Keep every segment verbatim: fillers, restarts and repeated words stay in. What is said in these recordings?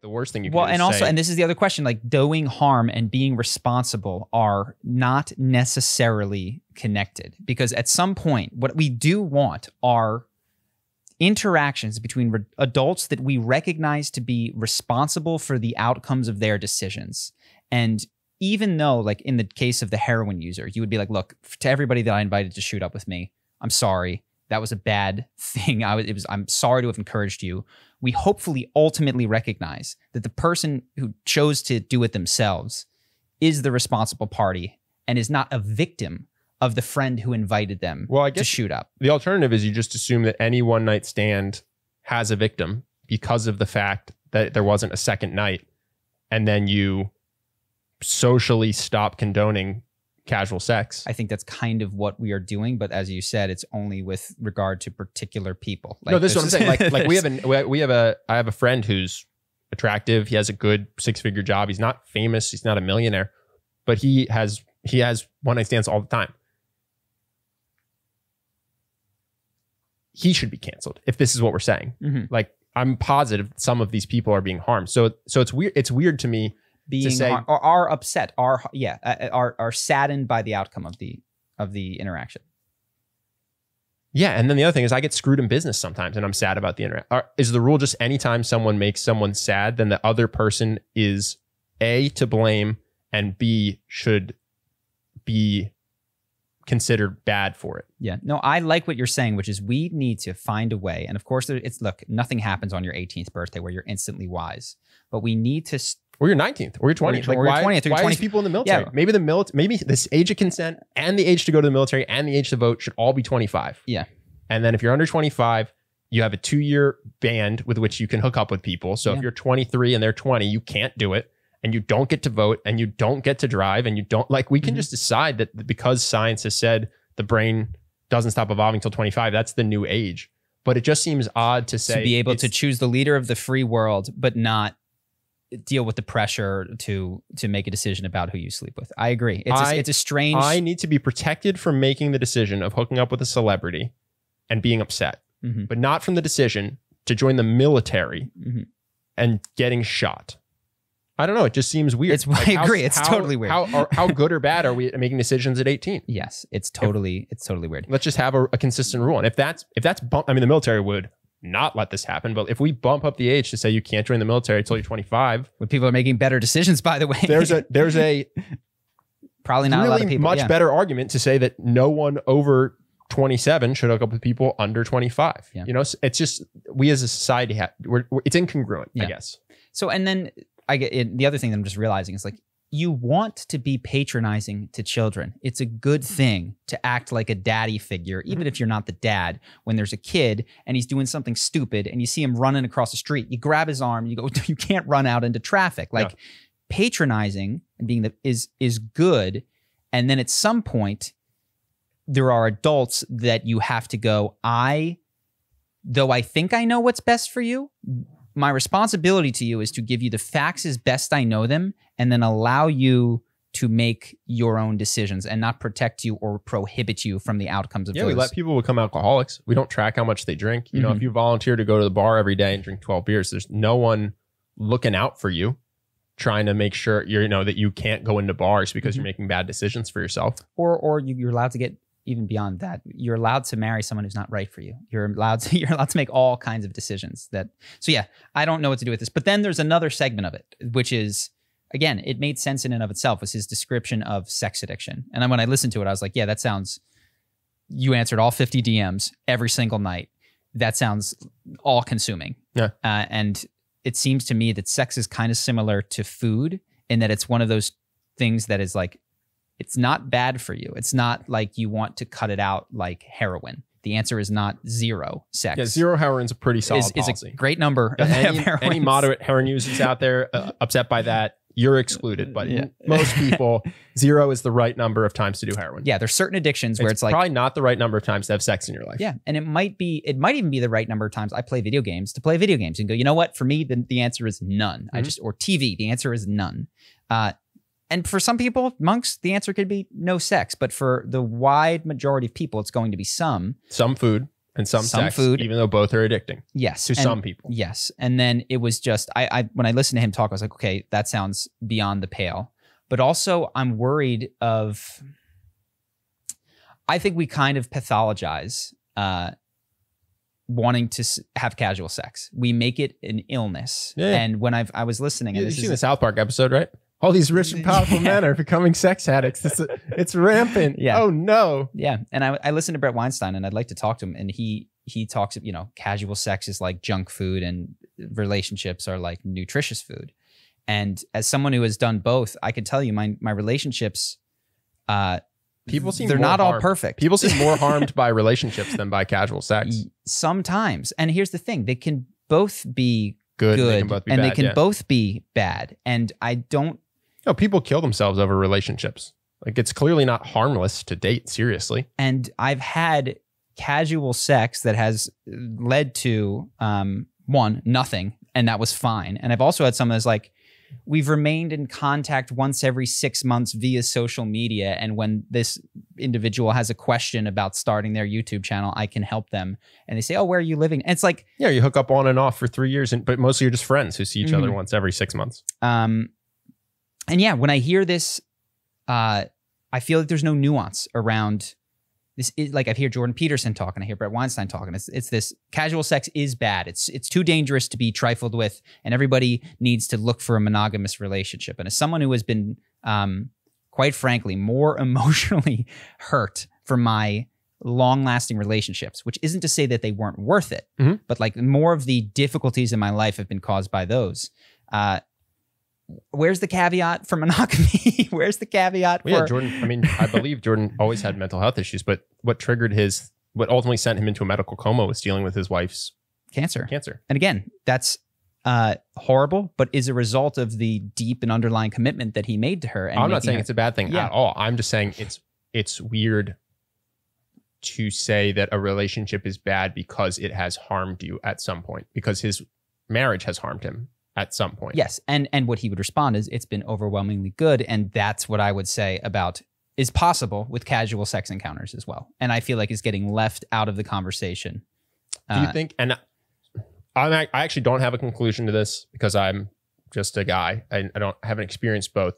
the worst thing you can well, do. Well, and also, say, and this is the other question, like doing harm and being responsible are not necessarily connected, because at some point, what we do want are interactions between re adults that we recognize to be responsible for the outcomes of their decisions. And even though, like in the case of the heroin user, you would be like, look, to everybody that I invited to shoot up with me, I'm sorry. That was a bad thing. I was, it was, I'm sorry to have encouraged you. We hopefully ultimately recognize that the person who chose to do it themselves is the responsible party and is not a victim of the friend who invited them well, I guess to shoot up. The alternative is you just assume that any one night stand has a victim because of the fact that there wasn't a second night. And then you socially stop condoning casual sex. I think that's kind of what we are doing, but as you said, it's only with regard to particular people. Like, no, this is what I'm saying. Like, like we have a, we have a, I have a friend who's attractive. He has a good six-figure job. He's not famous. He's not a millionaire, but he has, he has one-night stands all the time. He should be canceled if this is what we're saying. Mm-hmm. Like, I'm positive some of these people are being harmed. So, so it's weird. It's weird to me. Being say, are, are upset, are yeah, are are saddened by the outcome of the of the interaction. Yeah, and then the other thing is, I get screwed in business sometimes, and I'm sad about the interaction. Is the rule just anytime someone makes someone sad, then the other person is A, to blame, and B, should be considered bad for it? Yeah, no, I like what you're saying, which is we need to find a way. And of course, it's look, nothing happens on your eighteenth birthday where you're instantly wise, but we need to. Or your nineteenth, or your twentieth. Or your, like, or your twentieth, or your why twentieth. Is people in the military? Yeah. Maybe the milit- Maybe this age of consent and the age to go to the military and the age to vote should all be twenty-five. Yeah. And then if you're under twenty-five, you have a two-year band with which you can hook up with people. So yeah. If you're twenty-three and they're twenty, you can't do it, and you don't get to vote, and you don't get to drive, and you don't like. We can mm-hmm. just decide that because science has said the brain doesn't stop evolving till twenty-five. That's the new age. But it just seems odd to say to be able to choose the leader of the free world, but not deal with the pressure to to make a decision about who you sleep with. I agree. It's, I, a, it's a strange... I need to be protected from making the decision of hooking up with a celebrity and being upset, mm-hmm. but not from the decision to join the military mm-hmm. and getting shot. I don't know. It just seems weird. It's, like, I how, agree. It's how, totally weird. How, are, how good or bad are we at making decisions at eighteen? Yes, it's totally, if, it's totally weird. Let's just have a, a consistent rule. And if that's, if that's, I mean, the military would not let this happen, but if we bump up the age to say you can't join the military until you're twenty-five, when people are making better decisions, by the way, there's a there's a probably not really a lot of people, much yeah. better argument to say that no one over twenty-seven should hook up with people under twenty-five. Yeah. You know, it's just we as a society have we're, we're, it's incongruent, yeah. I guess. So, and then I get it, the other thing that I'm just realizing is like you want to be patronizing to children. It's a good thing to act like a daddy figure, even if you're not the dad, when there's a kid and he's doing something stupid and you see him running across the street, you grab his arm, you go, you can't run out into traffic. Like yeah. patronizing and being the is, is good. And then at some point there are adults that you have to go, I, though I think I know what's best for you, my responsibility to you is to give you the facts as best I know them and then allow you to make your own decisions and not protect you or prohibit you from the outcomes of yeah, those. Yeah, we let people become alcoholics. We don't track how much they drink. You mm-hmm. know, if you volunteer to go to the bar every day and drink twelve beers, there's no one looking out for you, trying to make sure you're, you know, that you can't go into bars because mm-hmm. you're making bad decisions for yourself. Or, or you're allowed to get... Even beyond that, you're allowed to marry someone who's not right for you. You're allowed to, you're allowed to make all kinds of decisions that, so yeah, I don't know what to do with this. But then there's another segment of it, which is, again, it made sense in and of itself, was his description of sex addiction. And then when I listened to it, I was like, yeah, that sounds, you answered all fifty D Ms every single night. That sounds all consuming. Yeah. Uh, and it seems to me that sex is kind of similar to food in that it's one of those things that is like, it's not bad for you. It's not like you want to cut it out like heroin. The answer is not zero sex. Yeah, zero heroin's a pretty solid is, policy. It's a great number. Yeah, any, any moderate heroin users out there uh, upset by that, you're excluded. But yeah. most people, zero is the right number of times to do heroin. Yeah, there's certain addictions where it's, it's like- probably not the right number of times to have sex in your life. Yeah, and it might be, it might even be the right number of times I play video games to play video games and go, you know what, for me, the, the answer is none. Mm-hmm. I just, or T V, the answer is none. Uh, And for some people, monks, the answer could be no sex. But for the wide majority of people, it's going to be some. Some food. and some, some sex, food, even though both are addicting. Yes, to and, some people. Yes, and then it was just I, I when I listened to him talk, I was like, okay, that sounds beyond the pale. But also, I'm worried of. I think we kind of pathologize uh, wanting to s have casual sex. We make it an illness. Yeah. And when I've I was listening, yeah, and this you've is seen the South Park episode, right? All these rich and powerful yeah. men are becoming sex addicts. It's, it's rampant. Yeah. Oh no. Yeah. And I, I listened to Brett Weinstein, and I'd like to talk to him. And he he talks, you know, casual sex is like junk food, and relationships are like nutritious food. And as someone who has done both, I can tell you, my my relationships, uh, people seem they're not harmed. all perfect. People seem more harmed by relationships than by casual sex sometimes. And here's the thing: they can both be good, good and they can both be bad. They can yeah. both be bad. And I don't. No, people kill themselves over relationships. Like, it's clearly not harmless to date seriously. And I've had casual sex that has led to um, one, nothing, and that was fine. And I've also had some that's like, we've remained in contact once every six months via social media. And when this individual has a question about starting their YouTube channel, I can help them. And they say, oh, where are you living? And it's like, yeah, you hook up on and off for three years, and but mostly you're just friends who see each mm-hmm. other once every six months. Um. And yeah, when I hear this, uh, I feel like there's no nuance around this. Is, like I hear Jordan Peterson talking, I hear Brett Weinstein talking. It's it's this casual sex is bad. It's it's too dangerous to be trifled with, and everybody needs to look for a monogamous relationship. And as someone who has been, um, quite frankly, more emotionally hurt for my long-lasting relationships, which isn't to say that they weren't worth it, mm-hmm. but like more of the difficulties in my life have been caused by those. Uh, Where's the caveat for monogamy? Where's the caveat well, for... Yeah, Jordan, I mean, I believe Jordan always had mental health issues, but what triggered his, what ultimately sent him into a medical coma was dealing with his wife's... Cancer. Cancer. And again, that's uh, horrible, but is a result of the deep and underlying commitment that he made to her. And I'm not saying her, it's a bad thing yeah. at all. I'm just saying it's it's weird to say that a relationship is bad because it has harmed you at some point, because his marriage has harmed him. At some point. Yes. And and what he would respond is, it's been overwhelmingly good. And that's what I would say about is possible with casual sex encounters as well. And I feel like it's getting left out of the conversation. Do uh, you think, and I, I actually don't have a conclusion to this because I'm just a guy and I don't I haven't experienced both.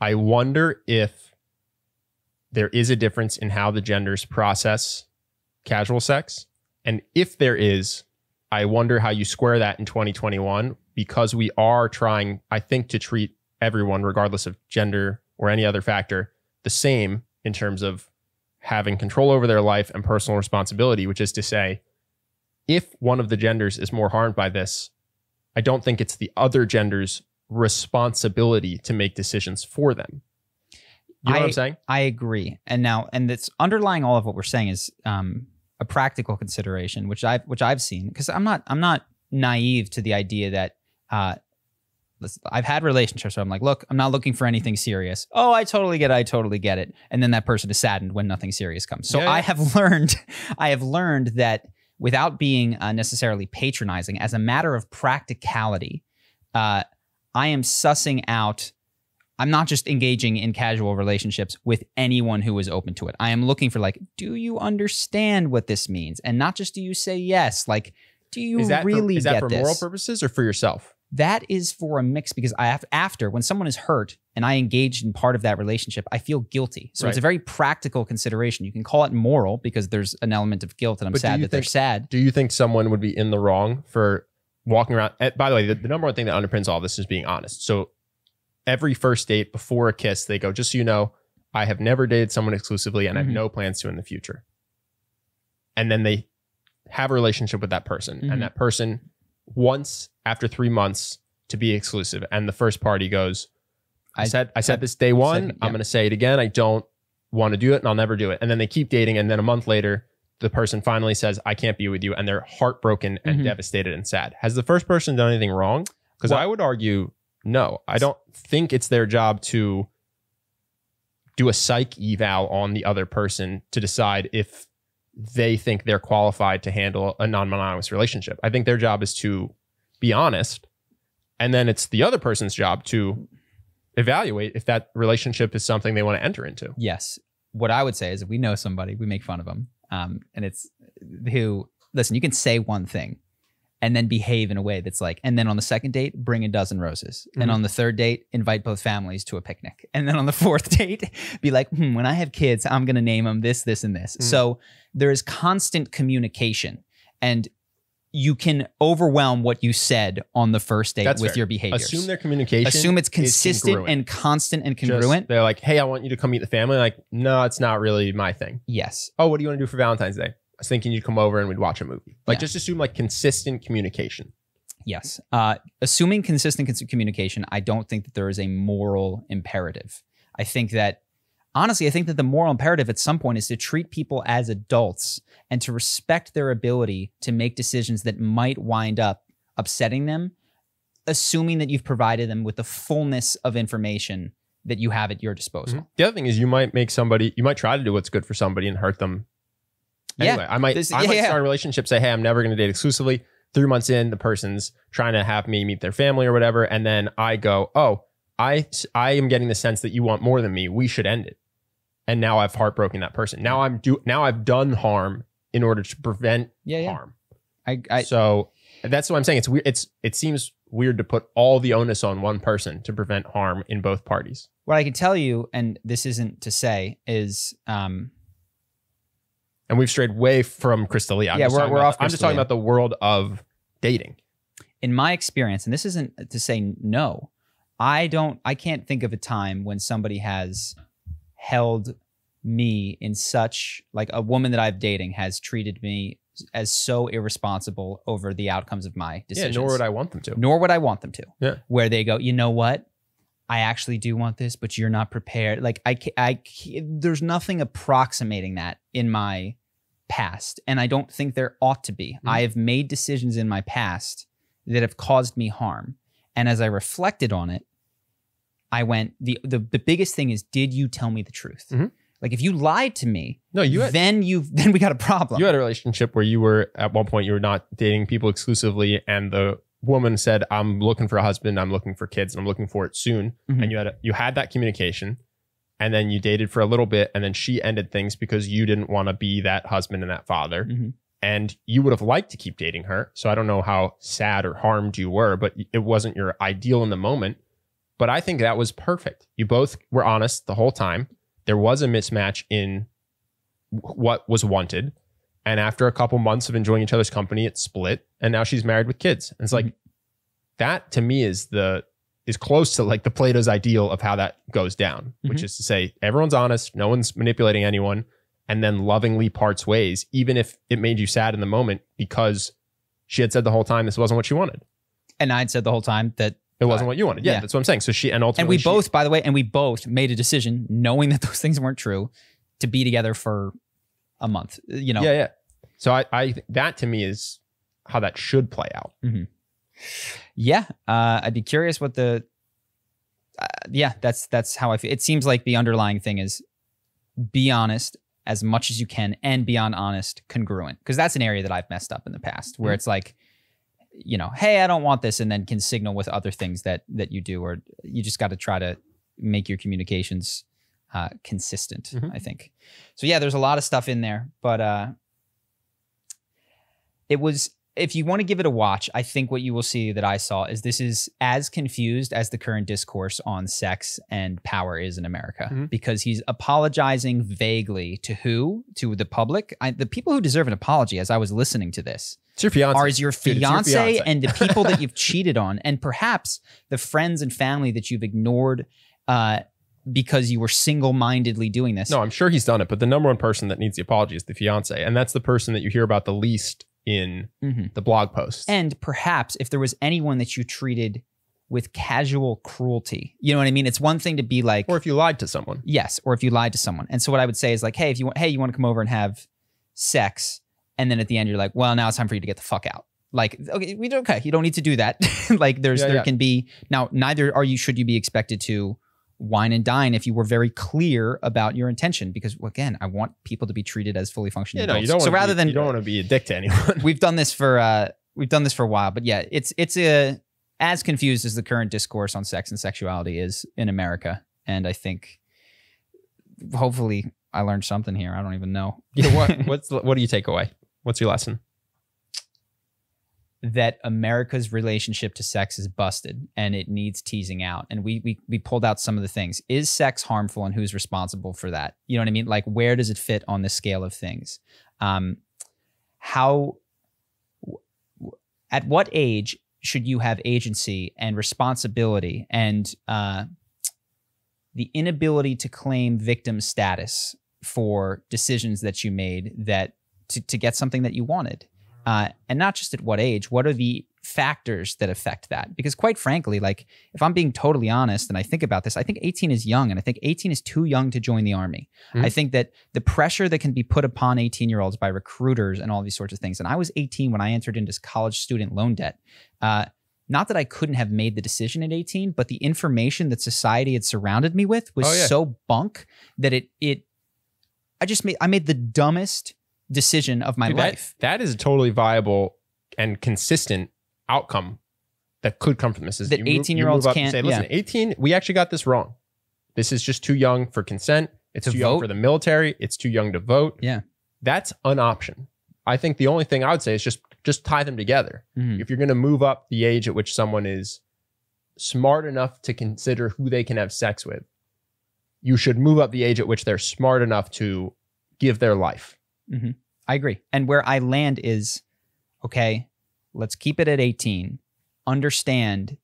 I wonder if there is a difference in how the genders process casual sex. And if there is, I wonder how you square that in twenty twenty-one, because we are trying, I think, to treat everyone, regardless of gender or any other factor, the same in terms of having control over their life and personal responsibility, which is to say, if one of the genders is more harmed by this, I don't think it's the other gender's responsibility to make decisions for them. You know I, what I'm saying? I agree. And now, and that's underlying all of what we're saying is... Um, a practical consideration, which I've which I've seen, because I'm not I'm not naive to the idea that uh, I've had relationships where I'm like, look, I'm not looking for anything serious. Oh, I totally get it. I totally get it. And then that person is saddened when nothing serious comes. So yeah, yeah. I have learned, I have learned that without being uh, necessarily patronizing, as a matter of practicality, uh, I am sussing out. I'm not just engaging in casual relationships with anyone who is open to it. I am looking for, like, do you understand what this means? And not just do you say yes, like, do you really get this? Is that for moral purposes or for yourself? That is for a mix, because I have, after, when someone is hurt and I engaged in part of that relationship, I feel guilty. So right. It's a very practical consideration. You can call it moral because there's an element of guilt, and I'm but sad that think, they're sad. Do you think someone would be in the wrong for walking around? By the way, the, the number one thing that underpins all this is being honest. So every first date before a kiss, they go, just so you know, I have never dated someone exclusively and mm-hmm. I have no plans to in the future. And then they have a relationship with that person. Mm-hmm. And that person wants, after three months, to be exclusive. And the first party goes, I, I said I said I, this day one, said, yeah. I'm going to say it again. I don't want to do it and I'll never do it. And then they keep dating. And then a month later, the person finally says, I can't be with you. And they're heartbroken and mm-hmm. devastated and sad. Has the first person done anything wrong? Because well, I would argue... No, I don't think it's their job to do a psych eval on the other person to decide if they think they're qualified to handle a non-monogamous relationship. I think their job is to be honest, and then it's the other person's job to evaluate if that relationship is something they want to enter into. Yes. What I would say is, if we know somebody, we make fun of them. Um, and it's who, listen, you can say one thing and then behave in a way that's like, and then on the second date, bring a dozen roses. Mm-hmm. And on the third date, invite both families to a picnic. And then on the fourth date, be like, hmm, when I have kids, I'm gonna name them this, this, and this. Mm-hmm. So there is constant communication, and you can overwhelm what you said on the first date that's with fair. Your behaviors. Assume their communication. Assume it's consistent and constant and congruent. Just, they're like, hey, I want you to come meet the family. Like, no, it's not really my thing. Yes. Oh, what do you wanna do for Valentine's Day? I was thinking you'd come over and we'd watch a movie. Like, yeah. Just assume like consistent communication. Yes. Uh, assuming consistent cons communication, I don't think that there is a moral imperative. I think that, honestly, I think that the moral imperative at some point is to treat people as adults and to respect their ability to make decisions that might wind up upsetting them, assuming that you've provided them with the fullness of information that you have at your disposal. Mm-hmm. The other thing is you might make somebody, you might try to do what's good for somebody and hurt them. Anyway, yeah, I might, this, I yeah, might yeah. start a relationship, say, hey, I'm never going to date exclusively. Three months in, the person's trying to have me meet their family or whatever. And then I go, oh, I, I am getting the sense that you want more than me. We should end it. And now I've heartbroken that person. Now I'm do now I've done harm in order to prevent yeah, yeah. harm. I, I, so that's what I'm saying. It's weird. It's, it seems weird to put all the onus on one person to prevent harm in both parties. What I can tell you, and this isn't to say, is, um, and we've strayed way from Crystalia. Yeah, we're, we're about, off I'm just talking about the world of dating. In my experience, and this isn't to say no, I don't, I can't think of a time when somebody has held me in such, like a woman that I've dating has treated me as so irresponsible over the outcomes of my decisions. Yeah, nor would I want them to. Nor would I want them to. Yeah. Where they go, you know what? I actually do want this, but you're not prepared. Like I, I, there's nothing approximating that in my past. And I don't think there ought to be. Mm. I have made decisions in my past that have caused me harm. And as I reflected on it, I went, the, the, the biggest thing is, did you tell me the truth? Mm-hmm. Like if you lied to me, no, you had, then you've, then we got a problem. You had a relationship where you were at one point, you were not dating people exclusively, and the woman said, I'm looking for a husband, I'm looking for kids, and I'm looking for it soon. Mm-hmm. And you had a, you had that communication, and then you dated for a little bit, and then she ended things because you didn't want to be that husband and that father. Mm-hmm. And you would have liked to keep dating her. So I don't know how sad or harmed you were, but it wasn't your ideal in the moment. But I think that was perfect. You both were honest the whole time. There was a mismatch in what was wanted. And after a couple months of enjoying each other's company, it split. And now she's married with kids. And it's like, mm-hmm. that to me is the, is close to like the Plato's ideal of how that goes down, mm-hmm. which is to say everyone's honest, no one's manipulating anyone, and then lovingly parts ways, even if it made you sad in the moment, because she had said the whole time this wasn't what she wanted. And I'd said the whole time that it wasn't uh, what you wanted. Yeah, yeah, that's what I'm saying. So she, and ultimately, and we she, both, by the way, and we both made a decision knowing that those things weren't true to be together for a month, you know? Yeah, yeah. So I, I that to me is how that should play out. Mm-hmm. Yeah. Uh, I'd be curious what the, uh, yeah, that's, that's how I feel. It seems like the underlying thing is be honest as much as you can, and beyond honest, congruent. Cause that's an area that I've messed up in the past where mm-hmm. it's like, you know, hey, I don't want this, and then can signal with other things that, that you do, or you just got to try to make your communications uh, consistent, mm-hmm. I think. So yeah, there's a lot of stuff in there, but uh, it was, if you want to give it a watch, I think what you will see that I saw is this is as confused as the current discourse on sex and power is in America, mm-hmm. because he's apologizing vaguely to who? To the public. I, the people who deserve an apology, as I was listening to this, it's your fiance. Are your fiance, Dude, your fiance and the people that you've cheated on, and perhaps the friends and family that you've ignored uh, because you were single-mindedly doing this. No, I'm sure he's done it, but the number one person that needs the apology is the fiance, and that's the person that you hear about the least in mm-hmm. the blog post. And perhaps if there was anyone that you treated with casual cruelty, you know what I mean? It's one thing to be like, or if you lied to someone. Yes. Or if you lied to someone. And so what I would say is like, hey, if you want, hey, you want to come over and have sex. And then at the end, you're like, well, now it's time for you to get the fuck out. Like, okay, we okay. You don't need to do that. Like there's, yeah, there yeah. can be now, neither are you, should you be expected to wine and dine if you were very clear about your intention, because well, again, I want people to be treated as fully functioning adults. Yeah, no, you don't so rather be, than you don't want to be a dick to anyone. We've done this for uh, we've done this for a while, but yeah, it's it's a as confused as the current discourse on sex and sexuality is in America, and I think hopefully I learned something here. I don't even know. Yeah, what, what's, what do you take away? What's your lesson? That America's relationship to sex is busted and it needs teasing out. And we, we, we pulled out some of the things. Is sex harmful and who's responsible for that? You know what I mean? Like, where does it fit on the scale of things? Um, how, at what age should you have agency and responsibility and uh, the inability to claim victim status for decisions that you made that to, to get something that you wanted? Uh, and not just at what age, what are the factors that affect that? Because quite frankly, like if I'm being totally honest and I think about this, I think eighteen is young and I think eighteen is too young to join the army. Mm-hmm. I think that the pressure that can be put upon eighteen year olds by recruiters and all these sorts of things. And I was eighteen when I entered into college student loan debt. Uh, not that I couldn't have made the decision at eighteen, but the information that society had surrounded me with was oh, yeah. so bunk that it, it, I just made, I made the dumbest decision of my Dude, life. That, that is a totally viable and consistent outcome that could come from this. Is that you eighteen year olds can't say, listen, yeah. eighteen, we actually got this wrong. This is just too young for consent. It's to too vote. young for the military. It's too young to vote. Yeah. That's an option. I think the only thing I would say is just, just tie them together. Mm-hmm. If you're going to move up the age at which someone is smart enough to consider who they can have sex with, you should move up the age at which they're smart enough to give their life. Mm-hmm. I agree. And where I land is, okay, let's keep it at eighteen. Understand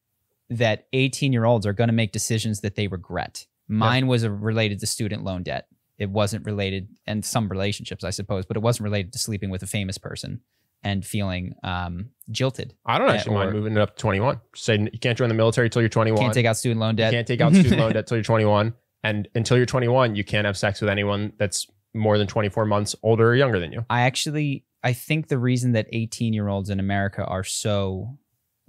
that eighteen year olds are going to make decisions that they regret. Mine yeah. was a, related to student loan debt. It wasn't related, and some relationships, I suppose, but it wasn't related to sleeping with a famous person and feeling um, jilted. I don't actually mind moving it up to twenty-one. Saying you can't join the military till you're twenty-one. Can't take out student loan debt. You can't take out student loan debt till you're twenty-one. And until you're twenty-one, you can't have sex with anyone that's more than twenty-four months older or younger than you. I actually, I think the reason that eighteen year olds in America are so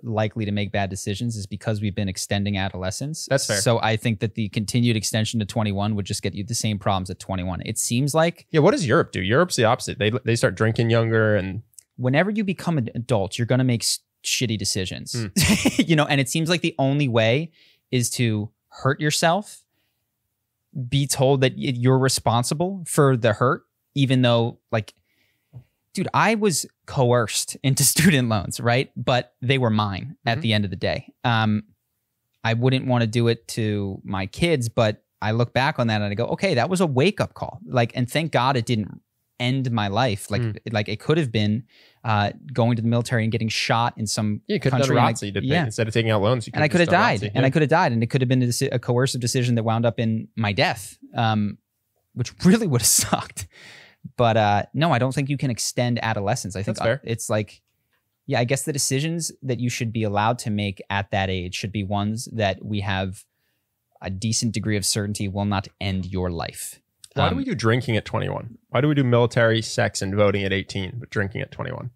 likely to make bad decisions is because we've been extending adolescence. That's fair. So I think that the continued extension to twenty-one would just get you the same problems at twenty-one. It seems like. Yeah. What does Europe do? Europe's the opposite. They, they start drinking younger, and whenever you become an adult, you're going to make shitty decisions, mm. you know, and it seems like the only way is to hurt yourself, be told that you're responsible for the hurt, even though, like, dude, I was coerced into student loans, right? But they were mine mm-hmm. at the end of the day. Um, I wouldn't want to do it to my kids, but I look back on that and I go, okay, that was a wake-up call. Like, and thank God it didn't end my life. Like, mm. like it could have been uh, going to the military and getting shot in some yeah, you could've country. Done like, you did yeah. Instead of taking out loans, you and I could have died, and yeah. I could have died, and it could have been a, a coercive decision that wound up in my death, um, which really would have sucked. But uh, no, I don't think you can extend adolescence. I think uh, it's like, yeah, I guess the decisions that you should be allowed to make at that age should be ones that we have a decent degree of certainty will not end your life. Why do we do drinking at twenty-one? Why do we do military, sex, and voting at eighteen, but drinking at twenty-one?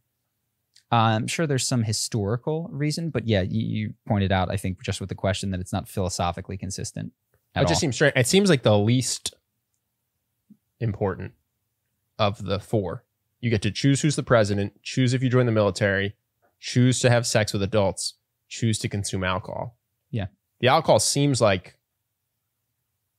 Uh, I'm sure there's some historical reason, but yeah, you, you pointed out, I think, just with the question that it's not philosophically consistent at all. It just seems strange. It seems like the least important of the four. You get to choose who's the president, choose if you join the military, choose to have sex with adults, choose to consume alcohol. Yeah. The alcohol seems like,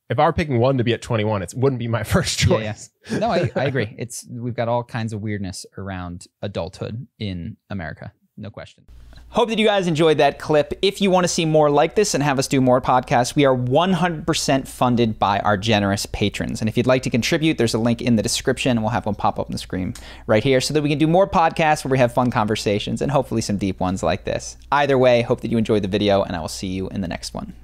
if I were picking one to be at twenty-one, it wouldn't be my first choice. Yeah, yeah. No, I, I agree. It's we've got all kinds of weirdness around adulthood in America. No question. Hope that you guys enjoyed that clip. If you want to see more like this and have us do more podcasts, we are one hundred percent funded by our generous patrons. And if you'd like to contribute, there's a link in the description, and we'll have one pop up on the screen right here so that we can do more podcasts where we have fun conversations and hopefully some deep ones like this. Either way, hope that you enjoyed the video, and I will see you in the next one.